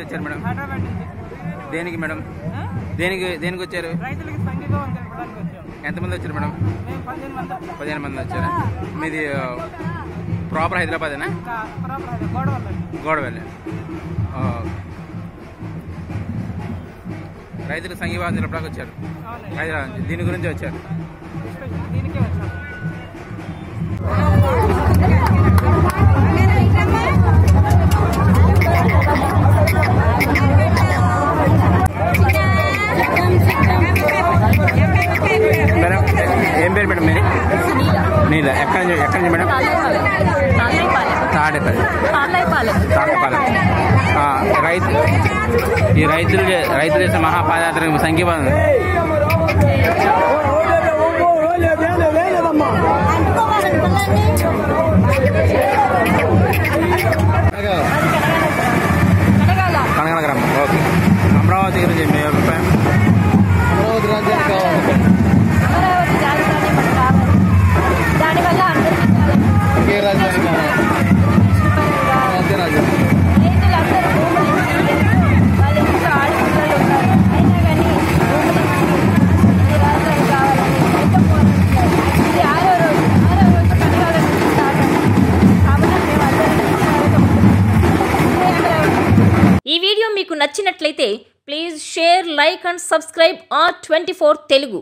నుంచి వచ్చారు మేడం? దేనికి మేడం? దేనికి వచ్చారు? ఎంతమంది వచ్చారు మేడం? 15 మంది వచ్చారు. మీది ప్రాపర్ హైదరాబాదేనా? గోడవల్లి. రైతుల సంఘీభావ తెలపడానికి వచ్చారు హైదరాబాద్ నుంచి. దీని గురించి వచ్చారు. ఏం పేరు మేడం? మీరు నీళ్ళ ఎక్కడ నుంచి మేడం? రైతులు చేసే మహాపాదయాత్రకు సంఘీభావం కనగల గ్రామం. ఓకే, అమరావతి గురించి మీ అభిప్రాయం? అమరావతి రాజ్యానికి కావాలి, దానివల్ల ఏ రాజ్యానికి కావాలి? రాజ్యం నచ్చినట్లయితే please share, like and subscribe R24 Telugu.